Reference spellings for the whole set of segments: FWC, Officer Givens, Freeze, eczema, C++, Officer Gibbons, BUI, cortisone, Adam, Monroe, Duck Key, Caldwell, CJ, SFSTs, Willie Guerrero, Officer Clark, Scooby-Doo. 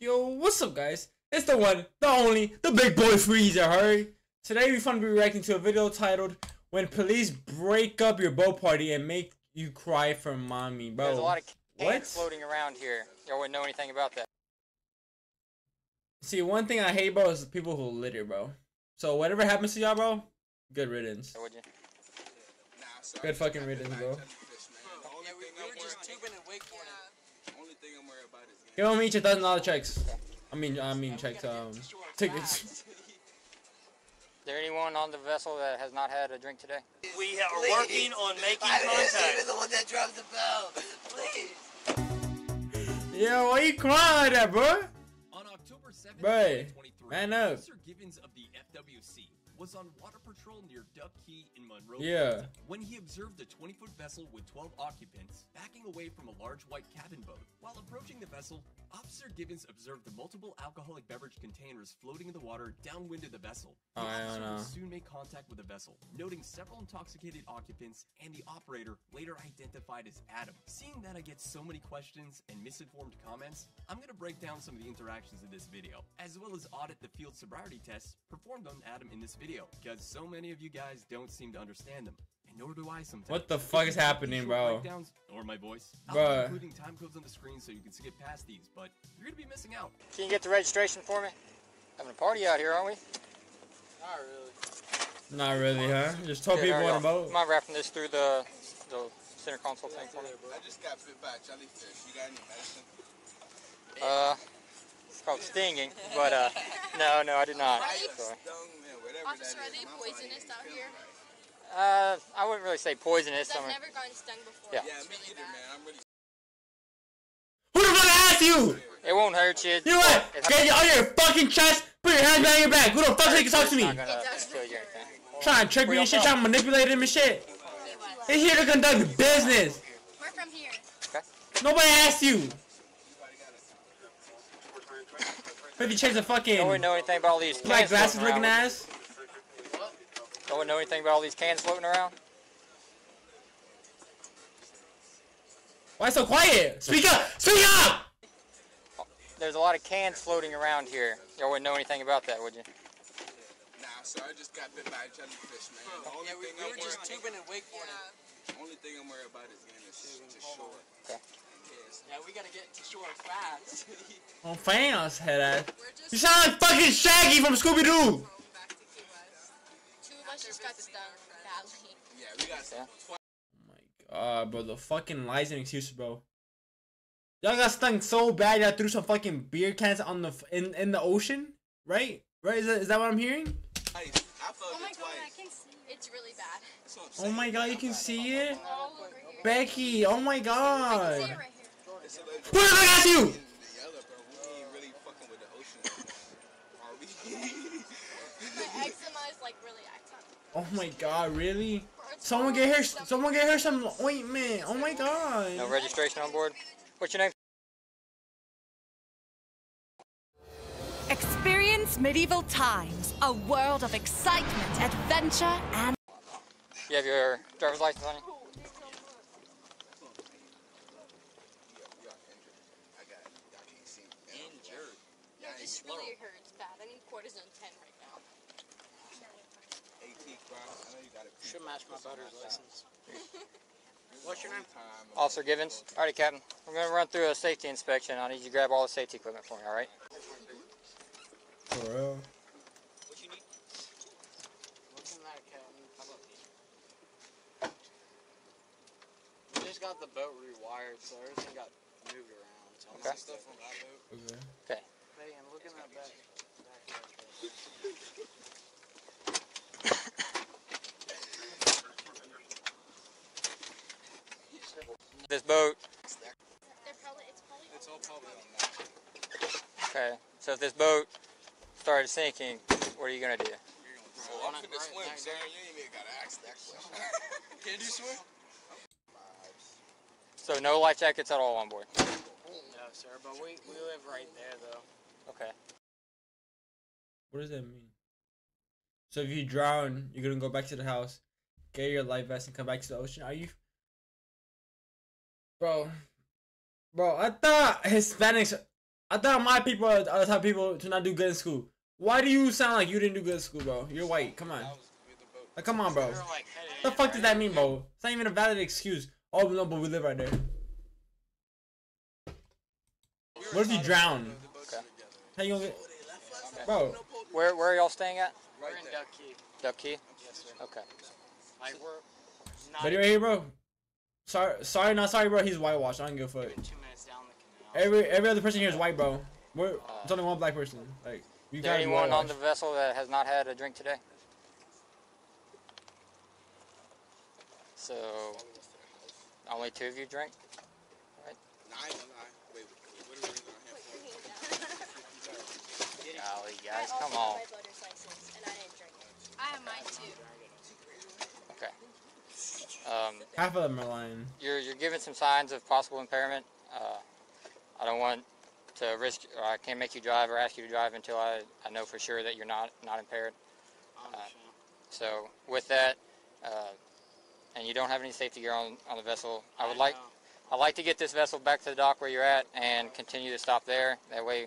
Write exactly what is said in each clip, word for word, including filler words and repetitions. Yo, what's up, guys? It's the one, the only, the big boy Freezer, hurry. Today we're going to be reacting to a video titled "When Police Break Up Your Boat Party and Make You Cry for Mommy." Bro, there's a lot of cans floating around here. Y'all wouldn't know anything about that. See, one thing I hate, bro, is the people who litter, bro. So whatever happens to y'all, bro, good riddance. Would you? Good fucking riddance, bro. You owe me each a thousand dollar checks. I mean, I mean checks, um, tickets. Is there anyone on the vessel that has not had a drink today? We are Please. working on making I contact. I didn't the one that dropped the bell. Please. Yo, why you crying like that, bro? On October seventh, twenty twenty-three, man up. Officer Givens of the F W C was on water patrol near Duck Key in Monroe, yeah, when he observed a twenty-foot vessel with twelve occupants backing away from a large white cabin boat. While approaching the vessel, Officer Gibbons observed the multiple alcoholic beverage containers floating in the water downwind of the vessel. The officer would soon make contact with the vessel, noting several intoxicated occupants and the operator, later identified as Adam. Seeing that I get so many questions and misinformed comments, I'm going to break down some of the interactions in this video, as well as audit the field sobriety tests performed on Adam in this video, because so many of you guys don't seem to understand them, and nor do I sometimes. What the fuck is happening, bro? Or my voice. I'll be including time codes on the screen so you can skip past these, but you're gonna be missing out. Can you get the registration for me? Having a party out here, aren't we? Not really. Not really, huh? Just told yeah, people on the boat. Am I wrapping this through the the center console yeah, thing for me? I just got bit by a jellyfish. You got any medicine? Uh, it's called stinging, but uh, no, no, I did not. Sorry. Officer, are they poisonous out here? Uh, I wouldn't really say poisonous. I've never gotten stung before. Yeah, yeah, me really either, man. I'm really... Who the fuck asked you? It won't hurt you. You know what? Get it on your fucking chest. Put your hands behind your back. Who the fuck think you talk to me? Trying to trick me and shit. Trying to manipulate him and shit. They're here to conduct business. We're from here. Okay. Nobody asked you. fifty checks of fucking... Don't we know anything about all these black glasses looking ass? Don't know anything about all these cans floating around? Why so quiet? Speak up! Speak up! There's a lot of cans floating around here. Y'all wouldn't know anything about that, would you? Nah, sir, I just got bit by a jellyfish, man. The only yeah, we, thing we I'm were just tubing and wakeboarding. Yeah. The only thing I'm worried about is getting us to shore. Okay. Yeah, we gotta get to shore fast. On fans, head ass. You sound like fucking Shaggy from Scooby-Doo! Just got stung badly. Yeah, we got stung. Oh my god, bro, the fucking lies and excuses, bro. Y'all got stung so bad y'all threw some fucking beer cans on the f in in the ocean, right? Right? Is that, is that what I'm hearing? I felt oh my it god, twice. I can see it. It's really bad. Oh my god, you can see it, all over here. Becky. Oh my god. I can see it right here. Where the fuck are you? My eczema is like really active. Oh my god, really? Someone get her someone get her some ointment. Oh my god. No registration on board. What's your name? Experience medieval times. A world of excitement, adventure, and... You have your driver's license on you? Injured. No, this really hurts bad. I need cortisone ten right now. Should match my butter's license. What's your name? Officer Givens. Alrighty, Captain. We're going to run through a safety inspection. I need you to grab all the safety equipment for me, alright? For real? What you need? What's in that, Captain? How about these? We just got the boat rewired, so everything got moved around. So okay. Stuff on that boat. Okay. Okay. Hey, and look in that back. This boat. Okay, so if this boat started sinking, what are you gonna do? You're gonna swim, sir. You ain't even gotta ask that question. Can you swim? So no life jackets at all on board. No, sir, but we we live right there though. Okay. What does that mean? So if you drown, you're gonna go back to the house, get your life vest, and come back to the ocean. Are you? Bro, bro, I thought Hispanics I thought my people are the type of people to not do good in school. Why do you sound like you didn't do good in school, bro? You're white. Come on. Like, come on, bro. What the fuck does that mean, bro? It's not even a valid excuse. Oh, no, but we live right there. What if you drown? Okay. How you gonna get... Okay. Bro. Where, where are y'all staying at? We're in Duck Key. Duck Key? Yes, sir. Okay. Like, we're... But you're right here, bro. Sorry, sorry, not sorry, bro. He's whitewashed. I don't give a fuck. Every, every other person here is white, bro. We're... Uh, it's only one black person. Like... Is there anyone on the vessel that has not had a drink today? So, only two of you drink? Right? Golly, guys, come on. I have mine too. Okay. Um, Half of them are lying. You're, you're giving some signs of possible impairment. Uh, I don't want... to risk, or I can't make you drive or ask you to drive until I, I know for sure that you're not, not impaired. Uh, so with that, uh, and you don't have any safety gear on, on the vessel, I would I like I'd like to get this vessel back to the dock where you're at and continue to stop there. That way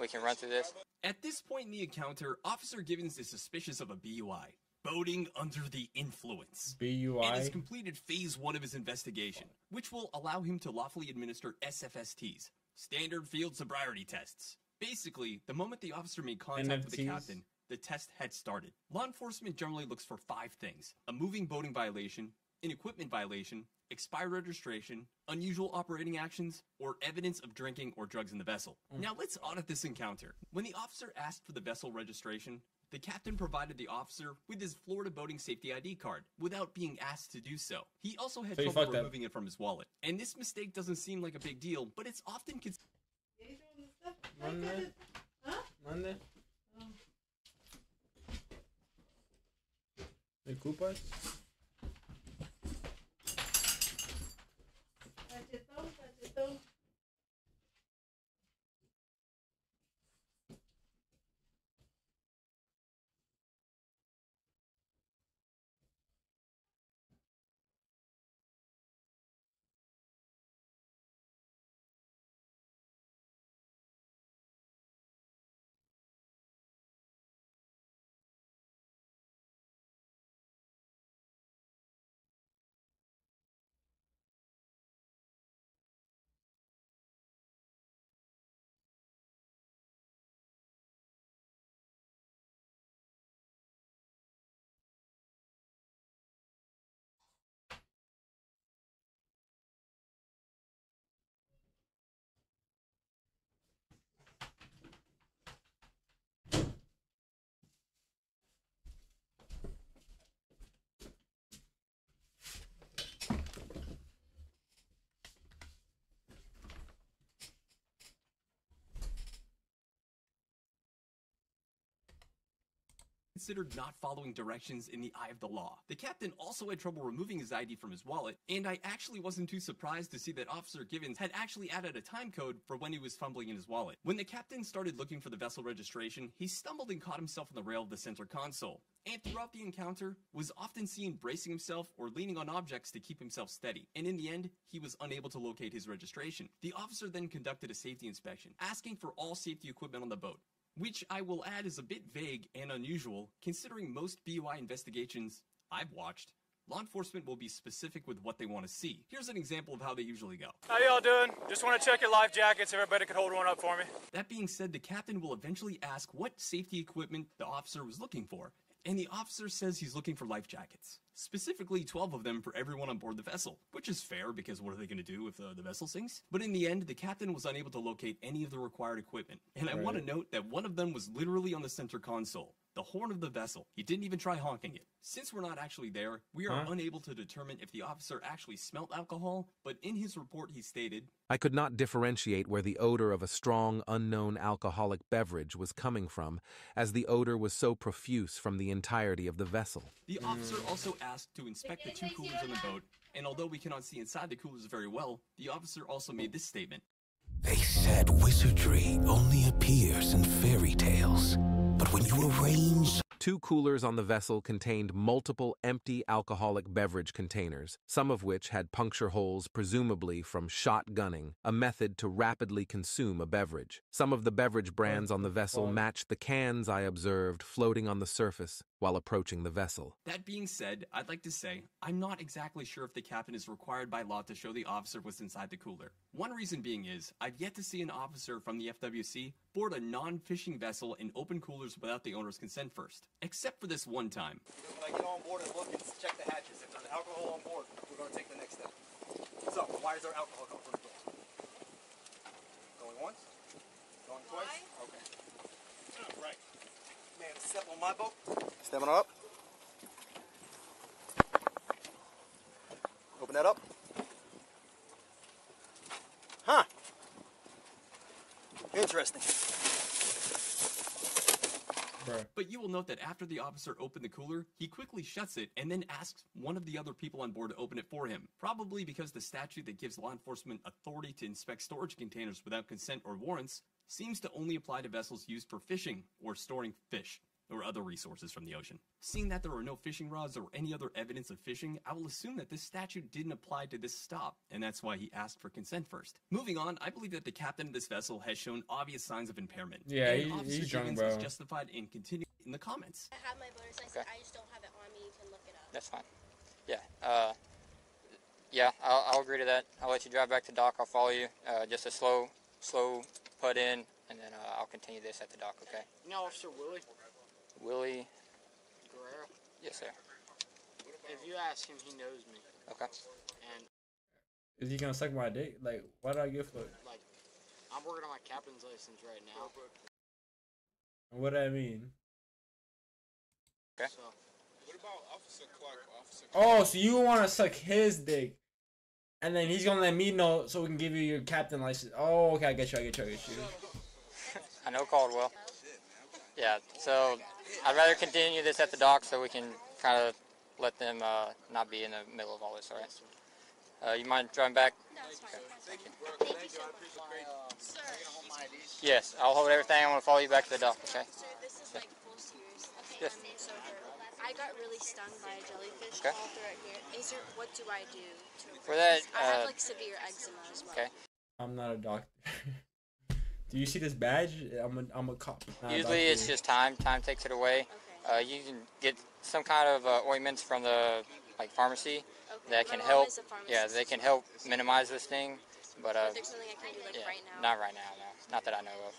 we can run through this. At this point in the encounter, Officer Givens is suspicious of a B U I, boating under the influence. B U I? And has completed phase one of his investigation, which will allow him to lawfully administer S F S Ts. Standard field sobriety tests. Basically, the moment the officer made contact N F Ts. With the captain, the test had started. Law enforcement generally looks for five things: a moving boating violation, an equipment violation, expired registration, unusual operating actions, or evidence of drinking or drugs in the vessel. Mm. Now let's audit this encounter. When the officer asked for the vessel registration, the captain provided the officer with his Florida Boating Safety I D card without being asked to do so. He also had so trouble removing it from his wallet. And this mistake doesn't seem like a big deal, but it's often considered... Monday? Huh? Monday? Oh. The Koopas? Considered not following directions in the eye of the law. The captain also had trouble removing his I D from his wallet, and I actually wasn't too surprised to see that Officer Givens had actually added a time code for when he was fumbling in his wallet. When the captain started looking for the vessel registration, he stumbled and caught himself on the rail of the center console, and throughout the encounter, was often seen bracing himself or leaning on objects to keep himself steady, and in the end, he was unable to locate his registration. The officer then conducted a safety inspection, asking for all safety equipment on the boat, which I will add is a bit vague and unusual, considering most B U I investigations I've watched, law enforcement will be specific with what they want to see. Here's an example of how they usually go. How y'all doing? Just want to check your life jackets. Everybody could hold one up for me. That being said, the captain will eventually ask what safety equipment the officer was looking for, and the officer says he's looking for life jackets. Specifically, twelve of them for everyone on board the vessel, which is fair because what are they going to do if uh, the vessel sinks? But in the end, the captain was unable to locate any of the required equipment. And I right. want to note that one of them was literally on the center console, the horn of the vessel. He didn't even try honking it. Since we're not actually there, we are huh? unable to determine if the officer actually smelled alcohol, but in his report he stated, I could not differentiate where the odor of a strong, unknown alcoholic beverage was coming from, as the odor was so profuse from the entirety of the vessel. The officer also asked asked to inspect the two coolers on the boat, and although we cannot see inside the coolers very well, the officer also made this statement. They said wizardry only appears in fairy tales, but when you arrange... Two coolers on the vessel contained multiple empty alcoholic beverage containers, some of which had puncture holes presumably from shotgunning, a method to rapidly consume a beverage. Some of the beverage brands on the vessel matched the cans I observed floating on the surface while approaching the vessel. That being said, I'd like to say, I'm not exactly sure if the captain is required by law to show the officer what's inside the cooler. One reason being is, I've yet to see an officer from the F W C board a non-fishing vessel and open coolers without the owner's consent first, except for this one time. When I get on board and look and check the hatches, if there's alcohol on board, we're going to take the next step. So, why is there alcohol coming from the door? Going once? Going twice? Why? Okay. Oh, right. Man, step on my boat. Stepping up. Open that up. Huh. Interesting. But you will note that after the officer opened the cooler, he quickly shuts it and then asks one of the other people on board to open it for him, probably because the statute that gives law enforcement authority to inspect storage containers without consent or warrants seems to only apply to vessels used for fishing or storing fish or other resources from the ocean. Seeing that there were no fishing rods or any other evidence of fishing, I will assume that this statute didn't apply to this stop, and that's why he asked for consent first. Moving on, I believe that the captain of this vessel has shown obvious signs of impairment. Yeah, and he, Officer Givens is justified in continuing in the comments. I have my voter's license, okay. I just don't have it on me, you can look it up. That's fine. Yeah, uh, yeah, I'll, I'll agree to that. I'll let you drive back to dock, I'll follow you. Uh, just a slow, slow put in, and then uh, I'll continue this at the dock, okay? No, Officer Willie. Willie Guerrero? Yes, sir. If you ask him, he knows me. Okay. And is he gonna suck my dick? Like, why do I get for it? Like, I'm working on my captain's license right now. What do I mean? Okay. So, what about Officer Clark? Officer Clark? Oh, so you want to suck his dick, and then he's gonna let me know so we can give you your captain license. Oh, okay, I get you. I get you. I get you. I know Caldwell. Yeah, so I'd rather continue this at the dock so we can kind of let them uh, not be in the middle of all this, all right? Uh, you mind driving back? No, it's fine. Thank you. Thank you so much. My, uh, yes, I'll hold everything. I want to follow you back to the dock, okay? Sir, this is like full serious. Okay, yes. My name's Over. I got really stung by a jellyfish okay. all throughout here. Is there, what do I do to For that, uh, I have like severe eczema as well. Okay. I'm not a doctor. Do you see this badge? I'm a, I'm a cop. Nah, usually it's just time. Time takes it away. Okay. Uh, you can get some kind of uh, ointments from the like pharmacy okay. that can help. Yeah, they can help minimize this thing. But uh, there's something I can do like yeah, right now. Not right now, no. Not that I know of.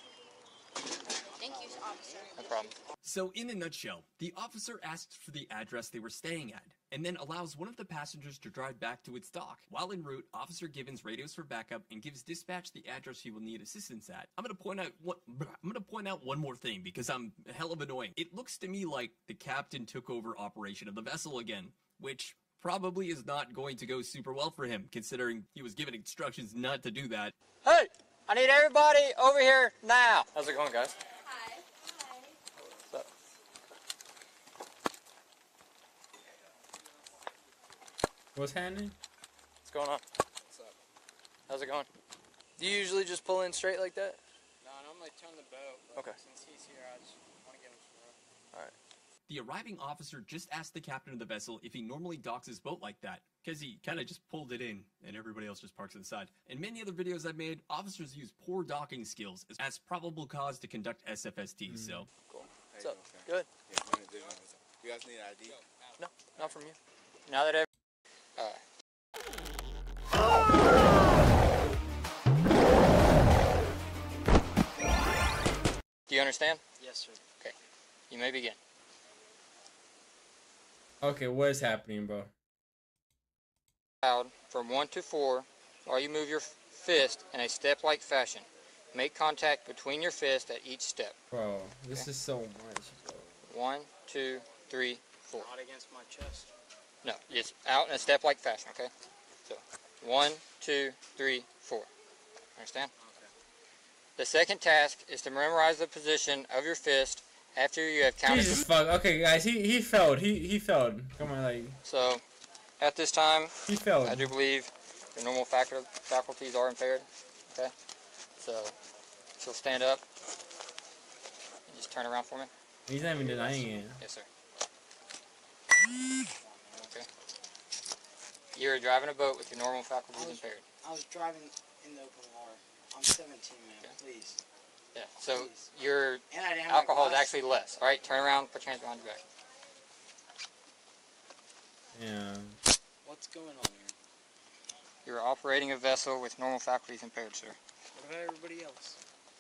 Thank you, officer. No problem. So in a nutshell, the officer asks for the address they were staying at, and then allows one of the passengers to drive back to its dock. While en route, Officer Gibbons radios for backup and gives dispatch the address he will need assistance at. I'm gonna point out what I'm gonna point out one more thing because I'm hell of annoying. It looks to me like the captain took over operation of the vessel again, which probably is not going to go super well for him, considering he was given instructions not to do that. Hey, I need everybody over here now. How's it going, guys? What's happening? What's going on? What's up? How's it going? Do you usually just pull in straight like that? No, I normally turn the boat. Okay. Since he's here, I just want to give him some room. All right. The arriving officer just asked the captain of the vessel if he normally docks his boat like that, because he kind of just pulled it in, and everybody else just parks inside. In many other videos I've made, officers use poor docking skills as probable cause to conduct S F S Ts. Mm. So. Cool. What's up? Okay. Good. Yeah, you guys need an I D? No, not from you. Now that. I've Do you understand? Yes, sir. Okay. You may begin. Okay, what is happening, bro? From one to four, while you move your fist in a step-like fashion, make contact between your fist at each step. Bro, this okay. is so much. Bro. One, two, three, four. Not against my chest. No, it's out in a step-like fashion. Okay. So, one, two, three, four. Understand? The second task is to memorize the position of your fist after you have counted. Jesus fuck. Okay, guys, he he failed. He he failed. Come on, like. So, at this time, he failed. I do believe your normal facu faculties are impaired. Okay. So, she'll stand up. And just turn around for me. He's not even denying it. Yes, sir. Okay. You're driving a boat with your normal faculties I was, impaired. I was driving in the open water. I'm seventeen, man. Okay. Please. Yeah. So please. Your alcohol is actually less. All right. Turn around. Put your hands behind your back. Yeah. What's going on here? You're operating a vessel with normal faculties impaired, sir. What about everybody else?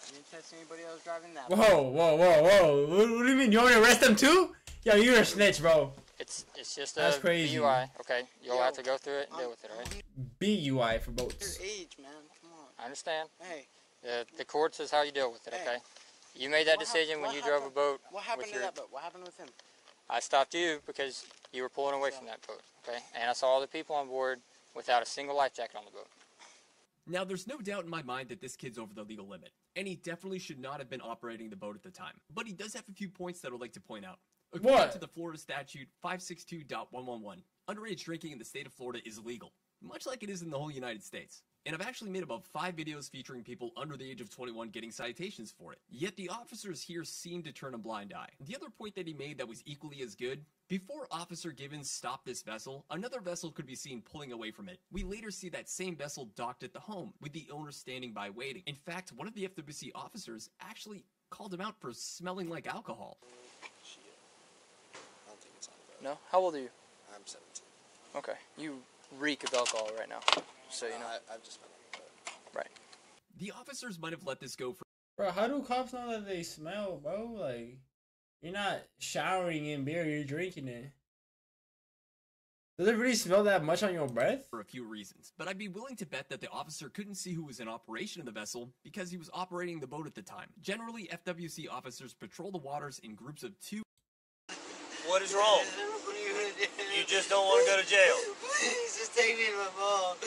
You didn't test anybody else driving that. Whoa, whoa, whoa, whoa! What, what do you mean? You want me to arrest them too? Yo, you're a snitch, bro. It's it's just a B U I. Okay, you'll Yo, have to go through it and I'm, deal with it, alright? B U I for boats. Your age, man. Come on. I understand. Hey. The the courts is how you deal with it, hey. Okay? You made that what decision when you happened, drove a boat. What happened with to your, that boat? What happened with him? I stopped you because you were pulling away yeah. from that boat, okay? And I saw all the people on board without a single life jacket on the boat. Now, there's no doubt in my mind that this kid's over the legal limit, and he definitely should not have been operating the boat at the time. But he does have a few points that I'd like to point out. According what? to the Florida Statute five sixty-two point one eleven, underage drinking in the state of Florida is illegal, much like it is in the whole United States. And I've actually made about five videos featuring people under the age of twenty-one getting citations for it. Yet the officers here seem to turn a blind eye. The other point that he made that was equally as good, before Officer Givens stopped this vessel, another vessel could be seen pulling away from it. We later see that same vessel docked at the home, with the owner standing by waiting. In fact, one of the F W C officers actually called him out for smelling like alcohol. Shit. I don't think it's on the boat. No? How old are you? I'm seventeen. Okay. You reek of alcohol right now. So you know, uh, I, I've just been right. The officers might have let this go for. Bro, how do cops know that they smell, bro? Like, you're not showering in beer; you're drinking it. Does it really smell that much on your breath? For a few reasons, but I'd be willing to bet that the officer couldn't see who was in operation of the vessel because he was operating the boat at the time. Generally, F W C officers patrol the waters in groups of two. What is wrong? You just don't want to go to jail. Please, just take me to my mom.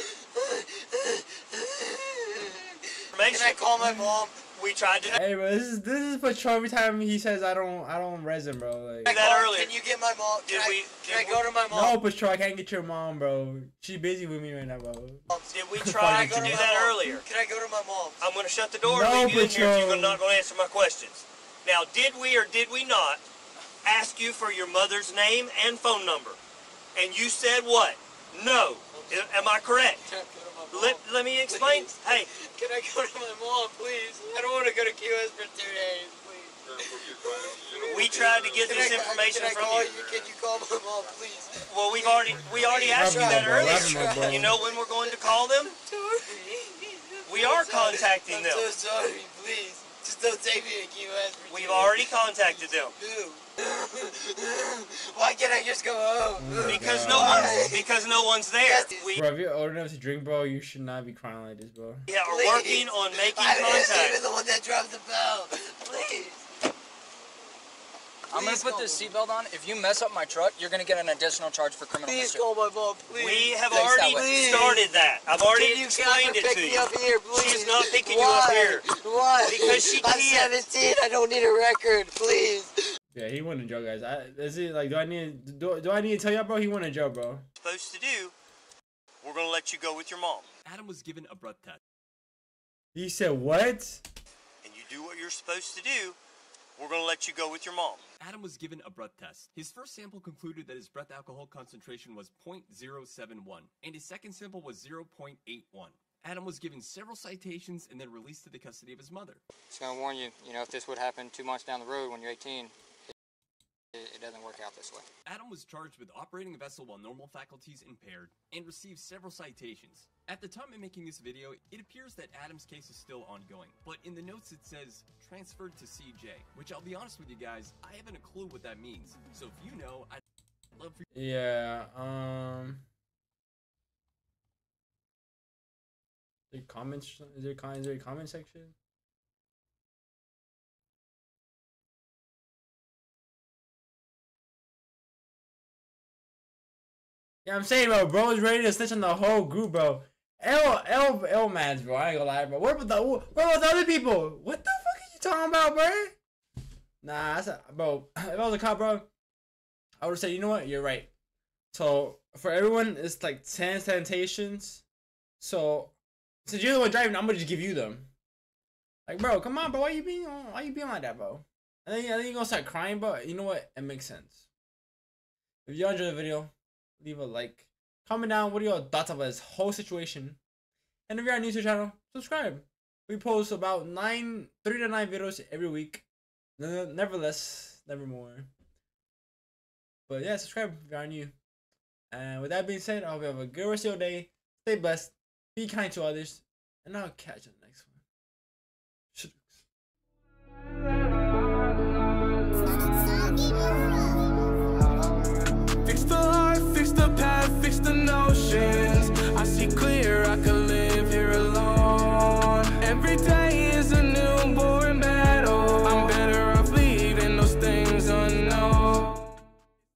Can I call my mom? We tried to. Hey, bro, this is this is patrol. Every time he says I don't I don't resin, bro. Like that earlier. Can you get my mom? Did can we? I, can did I go we, to my mom? No, patrol. I can't get your mom, bro. She's busy with me right now, bro. Did we try to do that mom? earlier? Can I go to my mom? I'm gonna shut the door. No, and leave patrol. You in here if you're not gonna answer my questions. Now, did we or did we not ask you for your mother's name and phone number? And you said what? No. Am I correct? Let, let me explain. Please. Hey. Can I go to my mom, please? I don't want to go to Q S for two days, please. We tried to get can this I, information from you. you. Can you call my mom, please? Well, we've already we already asked you that earlier. You know when we're going to call them? We are contacting them. I'm so sorry, please. Just don't take me to Q S for two days. We've already contacted them. Why can't I just go home? Oh, because no one's because no one's there. We, bro, if you're old enough to drink, bro, you should not be crying like this, bro. Yeah, we're working on making I contact. I'm even the one that dropped the bell. Please. Please I'm gonna put this seatbelt on. If you mess up my truck, you're gonna get an additional charge for criminal mischief. Please call my mom, please. We have Thanks already that started that. I've already you explained it to you. Up here, She's not picking Why? you up here. Why? Because she I'm can't. seventeen. I don't need a record, please. Yeah, he went to jail, guys. I, is it like, do I need to, do, do I need to tell y'all, bro? He went to jail, bro. Supposed to do. We're gonna let you go with your mom. Adam was given a breath test. He said what? And you do what you're supposed to do. We're gonna let you go with your mom. Adam was given a breath test. His first sample concluded that his breath alcohol concentration was zero point zero seven one, and his second sample was zero point eight one. Adam was given several citations and then released to the custody of his mother. Just gonna warn you, you know, if this would happen two months down the road when you're eighteen. It doesn't work out this way. Adam was charged with operating a vessel while normal faculties impaired and received several citations. At the time of making this video, it appears that Adam's case is still ongoing, but in the notes it says transferred to C J, which I'll be honest with you guys, I haven't a clue what that means. So if you know, I'd love for you. Yeah, um. Is there comments? Is there, is there a comment section? Yeah, I'm saying, bro, bro is ready to snitch on the whole group, bro. L, L, L mads, bro. I ain't gonna lie, bro. What about the, what about the other people? What the fuck are you talking about, bro? Nah, that's a, bro. If I was a cop, bro, I would have said, you know what? You're right. So, for everyone, it's like ten citations. So, since you're the one driving, I'm gonna just give you them. Like, bro, come on, bro. Why you being, why you being like that, bro? I think, I think you're gonna start crying, but you know what? It makes sense. If you enjoyed the video, leave a like. Comment down what are your thoughts about this whole situation. And if you are new to the channel, subscribe. We post about nine, three to nine videos every week. Nevertheless, nevermore. But yeah, subscribe if you are new. And with that being said, I hope you have a good rest of your day. Stay blessed. Be kind to others. And I'll catch you in the next one.